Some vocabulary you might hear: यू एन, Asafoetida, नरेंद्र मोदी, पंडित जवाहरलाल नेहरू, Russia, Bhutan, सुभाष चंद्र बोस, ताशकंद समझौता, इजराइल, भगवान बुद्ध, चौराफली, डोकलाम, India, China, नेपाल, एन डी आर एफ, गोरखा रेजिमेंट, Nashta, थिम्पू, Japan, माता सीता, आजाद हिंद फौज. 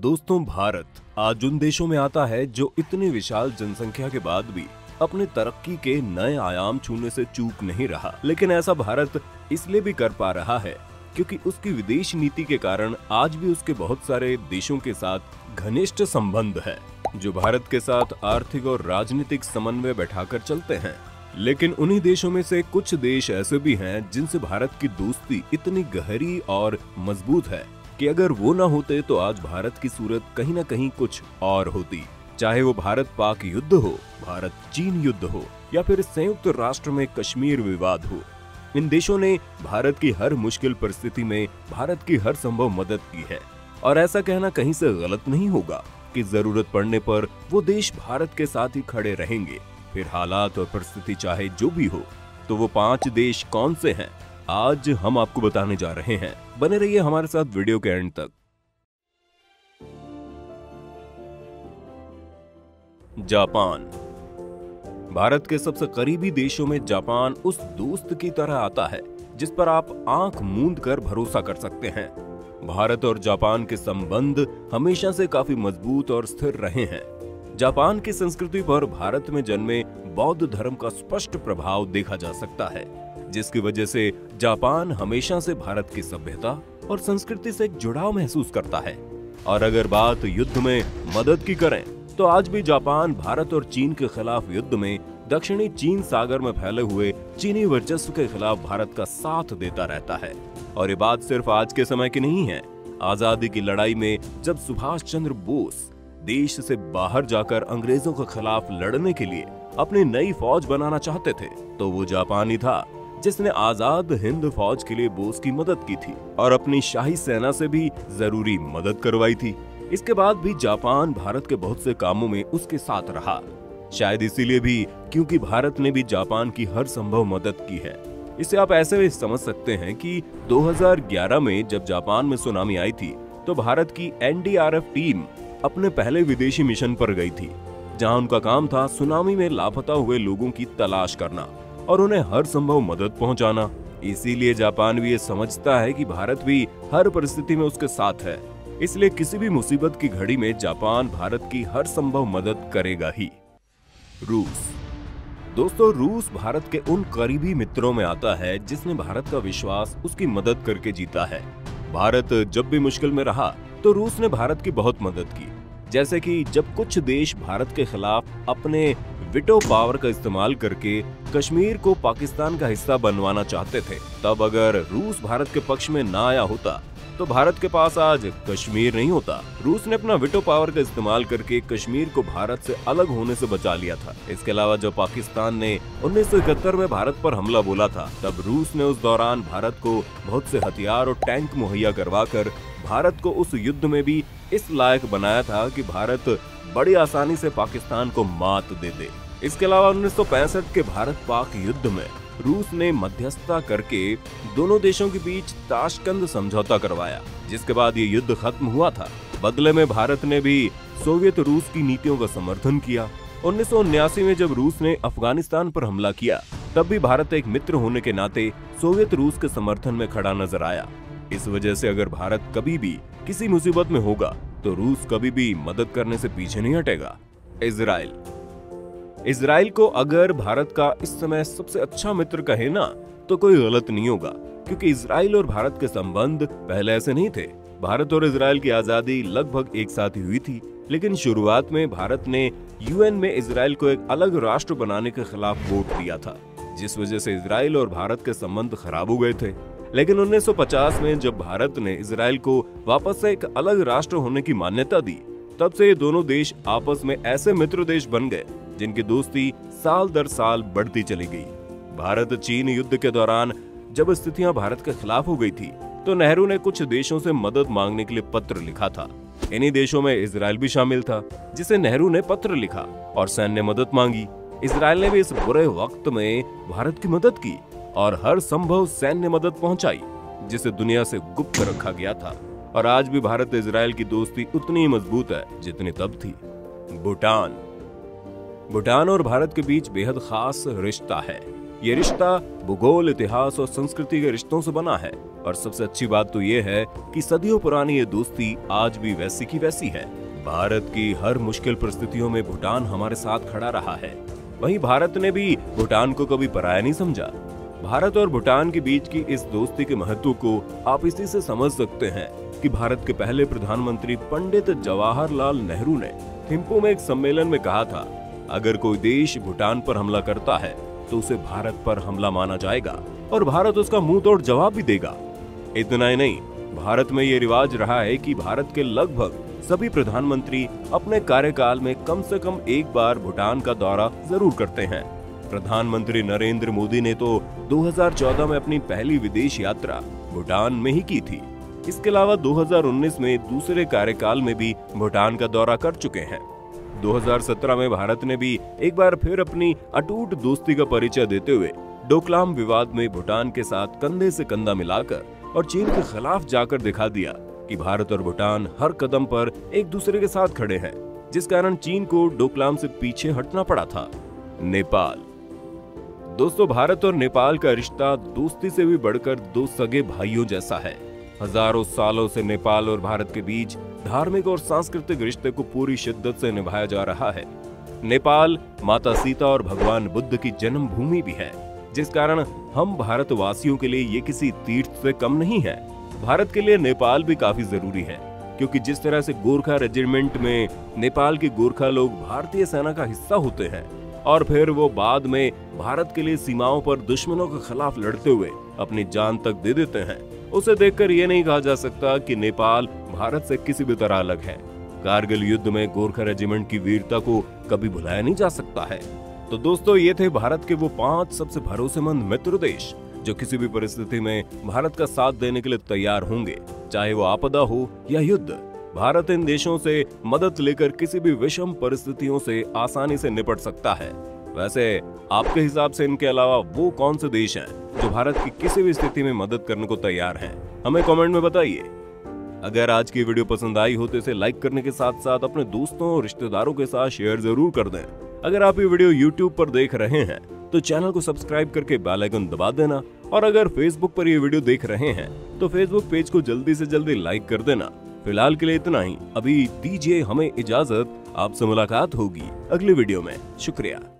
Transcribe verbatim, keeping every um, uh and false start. दोस्तों, भारत आज उन देशों में आता है जो इतनी विशाल जनसंख्या के बाद भी अपने तरक्की के नए आयाम छूने से चूक नहीं रहा। लेकिन ऐसा भारत इसलिए भी कर पा रहा है क्योंकि उसकी विदेश नीति के कारण आज भी उसके बहुत सारे देशों के साथ घनिष्ठ संबंध है, जो भारत के साथ आर्थिक और राजनीतिक समन्वय बैठाकर चलते हैं। लेकिन उन्हीं देशों में से कुछ देश ऐसे भी हैं जिनसे भारत की दोस्ती इतनी गहरी और मजबूत है कि अगर वो ना होते तो आज भारत की सूरत कहीं ना कहीं कुछ और होती। चाहे वो भारत पाक युद्ध हो, भारत चीन युद्ध हो, या फिर संयुक्त राष्ट्र में कश्मीर विवाद हो, इन देशों ने भारत की हर मुश्किल परिस्थिति में भारत की हर संभव मदद की है। और ऐसा कहना कहीं से गलत नहीं होगा कि जरूरत पड़ने पर वो देश भारत के साथ ही खड़े रहेंगे, फिर हालात और परिस्थिति चाहे जो भी हो। तो वो पांच देश कौन से हैं, आज हम आपको बताने जा रहे हैं। बने रहिए हमारे साथ वीडियो के एंड तक। जापान। भारत के सबसे करीबी देशों में जापान उस दोस्त की तरह आता है जिस पर आप आंख मूंद कर भरोसा कर सकते हैं। भारत और जापान के संबंध हमेशा से काफी मजबूत और स्थिर रहे हैं। जापान की संस्कृति पर भारत में जन्मे बौद्ध धर्म का स्पष्ट प्रभाव देखा जा सकता है, जिसकी वजह से जापान हमेशा से भारत की सभ्यता और संस्कृति से एक जुड़ाव महसूस करता है। और अगर बात युद्ध में मदद की करें तो आज भी जापान भारत और चीन के खिलाफ युद्ध में दक्षिणी चीन सागर में फैले हुए चीनी वर्चस्व के खिलाफ भारत का साथ देता रहता है। और ये बात सिर्फ आज के समय की नहीं है। आजादी की लड़ाई में जब सुभाष चंद्र बोस देश से बाहर जाकर अंग्रेजों के खिलाफ लड़ने के लिए अपनी नई फौज बनाना चाहते थे, तो वो जापान ही था जिसने आजाद हिंद फौज के लिए बोस की मदद की थी और अपनी शाही सेना से भी जरूरी मदद करवाई थी। इसके बाद भी जापान भारत के बहुत से कामों में उसके साथ रहा, शायद इसीलिए भी क्योंकि भारत ने भी जापान की हर संभव मदद की है। इसे आप ऐसे भी समझ सकते हैं कि दो हज़ार ग्यारह में जब जापान में सुनामी आई थी तो भारत की एन डी आर एफ team अपने पहले विदेशी मिशन पर गई थी, जहां उनका काम था सुनामी में लापता हुए लोगों की तलाश करना और उन्हें हर संभव मदद पहुंचाना। इसीलिए जापान भी ये समझता है कि भारत भी हर परिस्थिति में उसके साथ है, इसलिए किसी भी मुसीबत की घड़ी में जापान भारत की हर संभव मदद करेगा ही। रूस। दोस्तों, रूस भारत के उन करीबी मित्रों में आता है जिसने भारत का विश्वास उसकी मदद करके जीता है। भारत जब भी मुश्किल में रहा तो रूस ने भारत की बहुत मदद की, जैसे कि जब कुछ देश भारत के खिलाफ अपने विटो पावर का इस्तेमाल करके कश्मीर को पाकिस्तान का हिस्सा बनवाना चाहते थे, तब अगर रूस भारत के पक्ष में ना आया होता तो भारत के पास आज कश्मीर नहीं होता। रूस ने अपना विटो पावर का इस्तेमाल करके कश्मीर को भारत से अलग होने से बचा लिया था। इसके अलावा जब पाकिस्तान ने उन्नीस सौ इकहत्तर में भारत पर हमला बोला था, तब रूस ने उस दौरान भारत को बहुत से हथियार और टैंक मुहैया करवाकर भारत को उस युद्ध में भी इस लायक बनाया था कि भारत बड़ी आसानी से पाकिस्तान को मात दे दे। इसके अलावा उन्नीस सौ पैंसठ के भारत पाक युद्ध में रूस ने मध्यस्थता करके दोनों देशों के बीच ताशकंद समझौता करवाया, जिसके बाद ये युद्ध खत्म हुआ था। बदले में भारत ने भी सोवियत रूस की नीतियों का समर्थन किया। उन्नीस सौ उन्यासी में जब रूस ने अफगानिस्तान पर हमला किया, तब भी भारत एक मित्र होने के नाते सोवियत रूस के समर्थन में खड़ा नजर आया। इस वजह से अगर भारत कभी भी किसी मुसीबत में होगा तो रूस कभी भी मदद करने से पीछे नहीं हटेगा। इजराइल। इजराइल को अगर भारत का इस समय सबसे अच्छा मित्र कहे ना तो कोई गलत नहीं होगा, क्योंकि इजराइल और भारत के संबंध पहले ऐसे नहीं थे। भारत और इजराइल की आजादी लगभग एक साथ ही हुई थी, लेकिन शुरुआत में भारत ने यू एन में इजराइल को एक अलग राष्ट्र बनाने के खिलाफ वोट दिया था, जिस वजह से इजराइल और भारत के संबंध खराब हो गए थे। लेकिन उन्नीस सौ पचास में जब भारत ने इजराइल को वापस से एक अलग राष्ट्र होने की मान्यता दी, तब से ये दोनों देश आपस में ऐसे मित्र देश बन गए जिनकी दोस्ती साल दर साल बढ़ती चली गई। भारत चीन युद्ध के दौरान जब स्थितियां भारत के खिलाफ हो गई थी, तो नेहरू ने कुछ देशों से मदद मांगने के लिए पत्र लिखा था। इन्हीं देशों में इजराइल भी शामिल था, जिसे नेहरू ने पत्र लिखा और सैन्य मदद मांगी। इजराइल ने भी इस बुरे वक्त में भारत की मदद की और हर संभव सैन्य मदद पहुंचाई, जिसे दुनिया से गुप्त रखा गया था। और आज भी भारत इजराइल की दोस्ती उतनी ही मजबूत है जितनी तब थी। भूटान। भूटान और भारत के बीच बेहद खास रिश्ता है। ये रिश्ता भूगोल, इतिहास और संस्कृति के रिश्तों से बना है और सबसे अच्छी बात तो ये है कि सदियों पुरानी ये दोस्ती आज भी वैसी की वैसी है। भारत की हर मुश्किल परिस्थितियों में भूटान हमारे साथ खड़ा रहा है। वहीं भारत ने भी भूटान को कभी पराया नहीं समझा। भारत और भूटान के बीच की इस दोस्ती के महत्व को आप इसी से समझ सकते हैं कि भारत के पहले प्रधानमंत्री पंडित जवाहरलाल नेहरू ने थिम्पू में एक सम्मेलन में कहा था, अगर कोई देश भूटान पर हमला करता है तो उसे भारत पर हमला माना जाएगा और भारत उसका मुंह तोड़ जवाब भी देगा। इतना ही नहीं, भारत में ये रिवाज रहा है कि भारत के लगभग सभी प्रधानमंत्री अपने कार्यकाल में कम से कम एक बार भूटान का दौरा जरूर करते हैं। प्रधानमंत्री नरेंद्र मोदी ने तो दो हज़ार चौदह में अपनी पहली विदेश यात्रा भूटान में ही की थी। इसके अलावा दो हज़ार उन्नीस में दूसरे कार्यकाल में भी भूटान का दौरा कर चुके हैं। दो हज़ार सत्रह में भारत ने भी एक बार फिर अपनी अटूट दोस्ती का परिचय देते हुए डोकलाम विवाद में भूटान के साथ कंधे से कंधा मिलाकर और चीन के खिलाफ जाकर दिखा दिया कि भारत और भूटान हर कदम पर एक दूसरे के साथ खड़े हैं, जिस कारण चीन को डोकलाम से पीछे हटना पड़ा था। नेपाल। दोस्तों, भारत और नेपाल का रिश्ता दोस्ती से भी बढ़कर दो सगे भाइयों जैसा है। हजारों सालों से नेपाल और भारत के बीच धार्मिक और सांस्कृतिक रिश्ते को पूरी शिद्दत से निभाया जा रहा है। नेपाल माता सीता और भगवान बुद्ध की जन्मभूमि भी है, जिस कारण हम भारतवासियों के लिए ये किसी तीर्थ से कम नहीं है। भारत के लिए नेपाल भी काफी जरूरी है, क्योंकि जिस तरह से गोरखा रेजिमेंट में नेपाल के गोरखा लोग भारतीय सेना का हिस्सा होते हैं और फिर वो बाद में भारत के लिए सीमाओं पर दुश्मनों के खिलाफ लड़ते हुए अपनी जान तक दे देते हैं, उसे देखकर ये नहीं कहा जा सकता कि नेपाल भारत से किसी भी तरह अलग है। कारगिल युद्ध में गोरखा रेजिमेंट की वीरता को कभी भुलाया नहीं जा सकता है। तो दोस्तों, ये थे भारत के वो पांच सबसे भरोसेमंद मित्र देश जो किसी भी परिस्थिति में भारत का साथ देने के लिए तैयार होंगे, चाहे वो आपदा हो या युद्ध। भारत इन देशों से मदद लेकर किसी भी विषम परिस्थितियों से आसानी से निपट सकता है। वैसे आपके हिसाब से इनके अलावा वो कौन से देश हैं जो भारत की किसी भी स्थिति में मदद करने को तैयार हैं? हमें कमेंट में बताइए। अगर आज की वीडियो पसंद आई हो तो इसे लाइक करने के साथ साथ अपने दोस्तों और रिश्तेदारों के साथ शेयर जरूर कर दें। अगर आप ये वीडियो यूट्यूब पर देख रहे हैं तो चैनल को सब्सक्राइब करके बेल आइकन दबा देना, और अगर फेसबुक पर ये वीडियो देख रहे हैं तो फेसबुक पेज को जल्दी से जल्दी लाइक कर देना। फिलहाल के लिए इतना ही, अभी दीजिए हमें इजाजत। आपसे मुलाकात होगी अगली वीडियो में। शुक्रिया।